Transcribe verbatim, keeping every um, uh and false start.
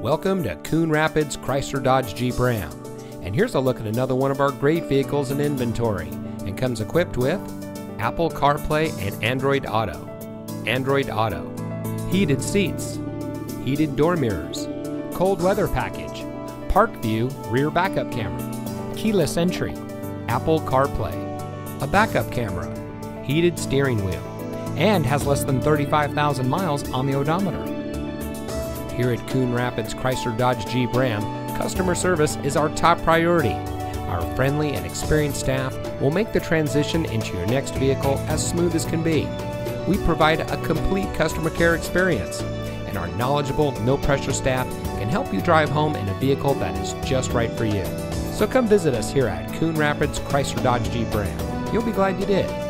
Welcome to Coon Rapids Chrysler Dodge Jeep Ram, and here's a look at another one of our great vehicles in inventory, and comes equipped with Apple CarPlay and Android Auto, Android Auto, heated seats, heated door mirrors, cold weather package, park view rear backup camera, keyless entry, Apple CarPlay, a backup camera, heated steering wheel, and has less than thirty-five thousand miles on the odometer. Here at Coon Rapids Chrysler Dodge Jeep Ram, customer service is our top priority. Our friendly and experienced staff will make the transition into your next vehicle as smooth as can be. We provide a complete customer care experience, and our knowledgeable, no-pressure staff can help you drive home in a vehicle that is just right for you. So come visit us here at Coon Rapids Chrysler Dodge Jeep Ram. You'll be glad you did.